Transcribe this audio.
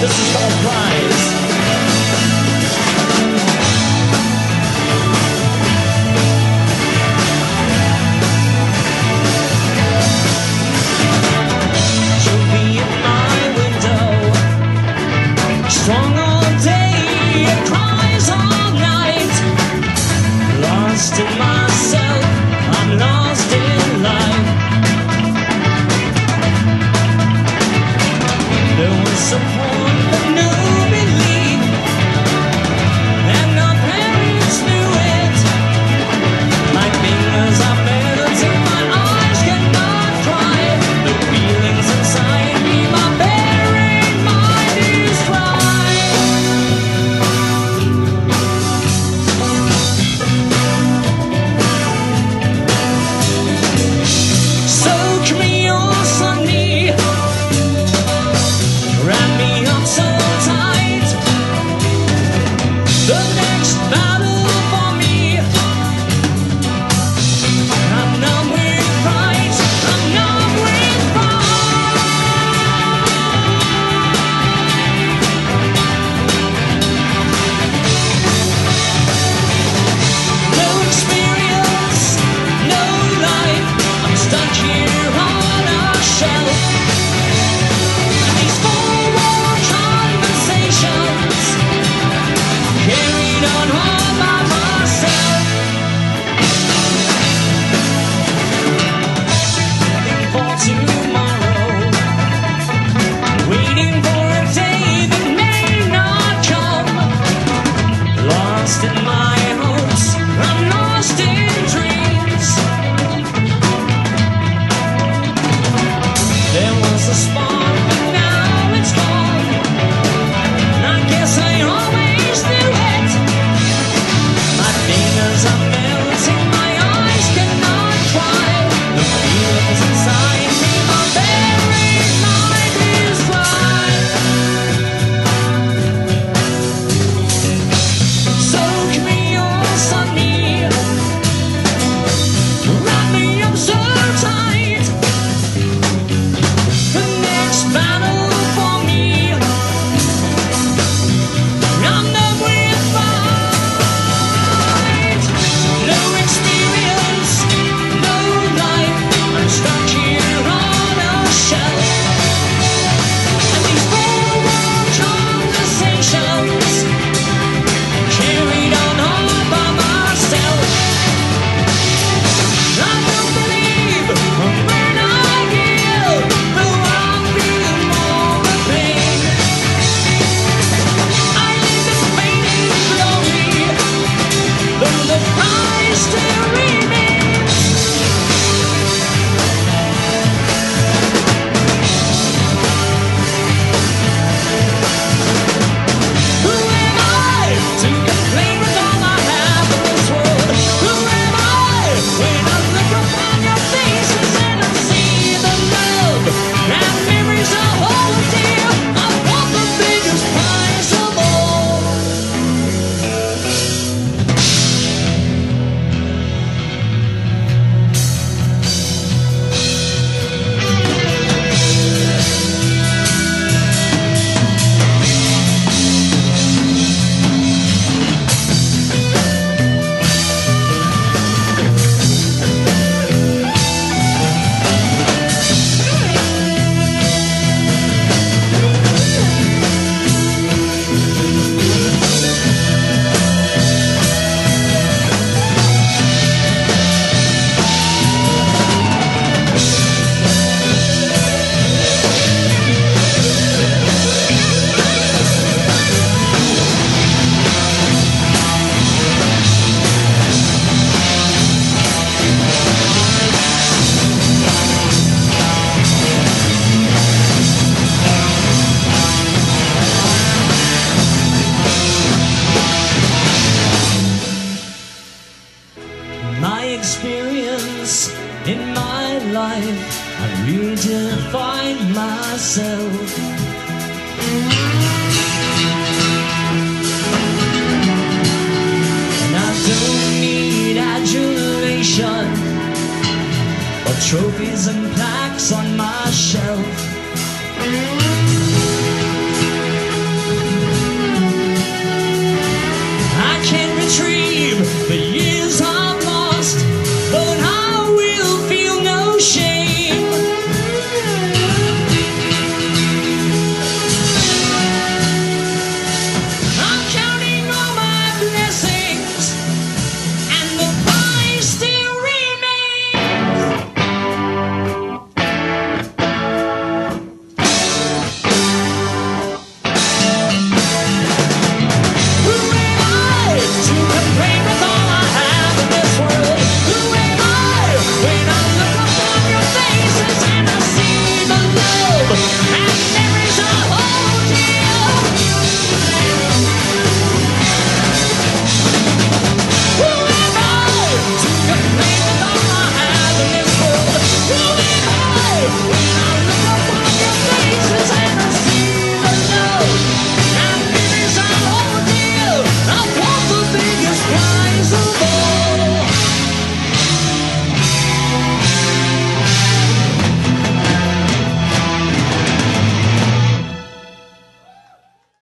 This is called Rise. In my life, I redefine myself, and I don't need adulation or trophies and plaques on my shelf.